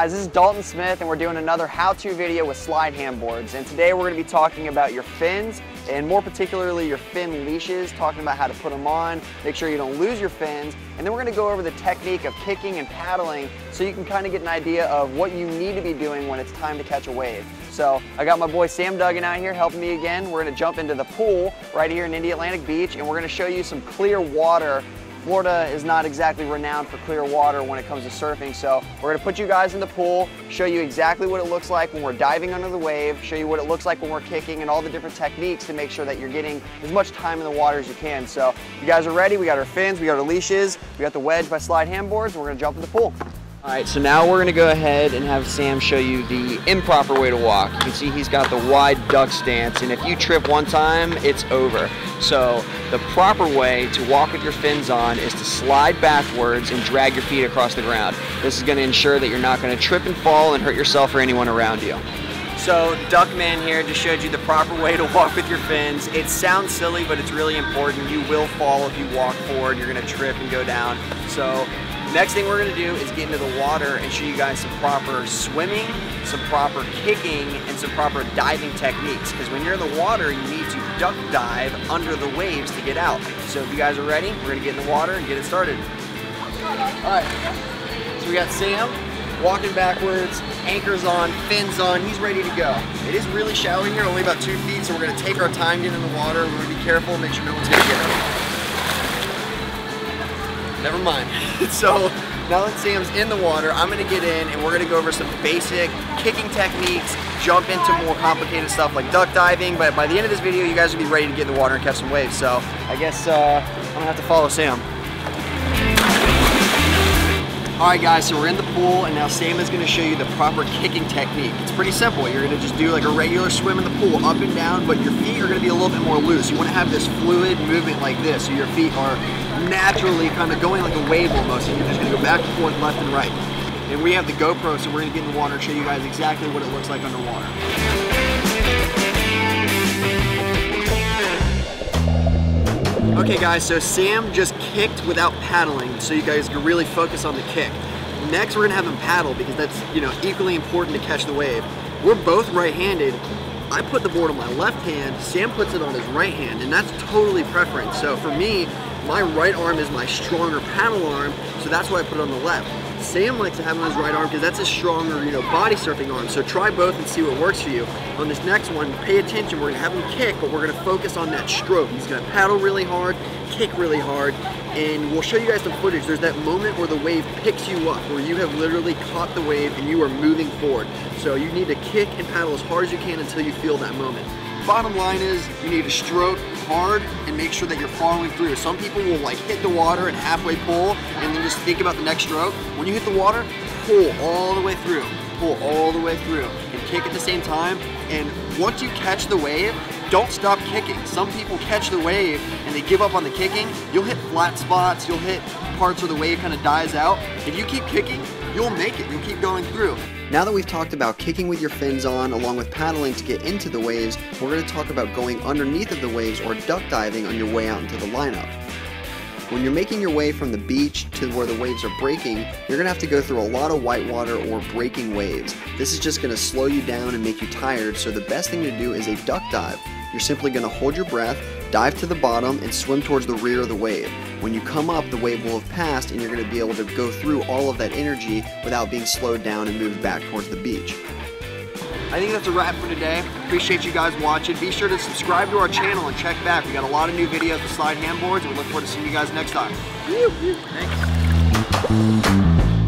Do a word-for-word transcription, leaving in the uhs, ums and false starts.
guys, this is Dalton Smith and we're doing another how-to video with Slyde Handboards, and today we're going to be talking about your fins and more particularly your fin leashes, talking about how to put them on, make sure you don't lose your fins, and then we're going to go over the technique of kicking and paddling so you can kind of get an idea of what you need to be doing when it's time to catch a wave. So I got my boy Sam Duggan out here helping me again. We're going to jump into the pool right here in Indian Atlantic Beach and we're going to show you some clear water. Florida is not exactly renowned for clear water when it comes to surfing, so we're going to put you guys in the pool, show you exactly what it looks like when we're diving under the wave, show you what it looks like when we're kicking, and all the different techniques to make sure that you're getting as much time in the water as you can. So you guys are ready, we got our fins, we got our leashes, we got the Wedge by Slyde Handboards, and we're going to jump in the pool. Alright, so now we're going to go ahead and have Sam show you the improper way to walk. You can see he's got the wide duck stance, and if you trip one time, it's over. So the proper way to walk with your fins on is to slide backwards and drag your feet across the ground. This is going to ensure that you're not going to trip and fall and hurt yourself or anyone around you. So Duckman here just showed you the proper way to walk with your fins. It sounds silly, but it's really important. You will fall if you walk forward. You're going to trip and go down. So next thing we're going to do is get into the water and show you guys some proper swimming, some proper kicking, and some proper diving techniques. Because when you're in the water, you need to duck dive under the waves to get out. So if you guys are ready, we're going to get in the water and get it started. All right, so we got Sam walking backwards, anchors on, fins on, he's ready to go. It is really shallow here, only about two feet, so we're going to take our time getting in the water. We're going to be careful, make sure no one's going to get out. Never mind. So now that Sam's in the water, I'm going to get in and we're going to go over some basic kicking techniques, jump into more complicated stuff like duck diving, but by the end of this video you guys will be ready to get in the water and catch some waves. So I guess uh, I'm going to have to follow Sam. Alright guys, so we're in the pool and now Sam is going to show you the proper kicking technique. It's pretty simple. You're going to just do like a regular swim in the pool, up and down, but your feet are going to be a little bit more loose. You want to have this fluid movement like this, so your feet are naturally kind of going like a wave almost, and you're just going to go back and forth, left and right. And we have the GoPro, so we're going to get in the water and show you guys exactly what it looks like underwater. Okay guys, so Sam just kicked without paddling, so you guys can really focus on the kick. Next we're gonna have him paddle because that's, you know, equally important to catch the wave. We're both right-handed. I put the board on my left hand, Sam puts it on his right hand, and that's totally preference. So for me, my right arm is my stronger paddle arm, so that's why I put it on the left. Sam likes to have it on his right arm because that's his stronger, you know, body surfing arm. So try both and see what works for you. On this next one, pay attention. We're going to have him kick, but we're going to focus on that stroke. He's going to paddle really hard, kick really hard, and we'll show you guys some footage. There's that moment where the wave picks you up, where you have literally caught the wave and you are moving forward. So you need to kick and paddle as hard as you can until you feel that moment. Bottom line is you need to stroke hard and make sure that you're following through. Some people will like hit the water and halfway pull and then just think about the next stroke. When you hit the water, pull all the way through, pull all the way through and kick at the same time. And once you catch the wave, don't stop kicking. Some people catch the wave and they give up on the kicking. You'll hit flat spots, you'll hit parts where the wave kind of dies out. If you keep kicking, you'll make it, you'll keep going through. Now that we've talked about kicking with your fins on along with paddling to get into the waves, we're going to talk about going underneath of the waves or duck diving on your way out into the lineup. When you're making your way from the beach to where the waves are breaking, you're going to have to go through a lot of whitewater or breaking waves. This is just going to slow you down and make you tired, so the best thing to do is a duck dive. You're simply going to hold your breath, dive to the bottom, and swim towards the rear of the wave. When you come up, the wave will have passed and you're going to be able to go through all of that energy without being slowed down and moved back towards the beach. I think that's a wrap for today. Appreciate you guys watching. Be sure to subscribe to our channel and check back. We got a lot of new videos with Slyde Handboards and we look forward to seeing you guys next time. Thanks.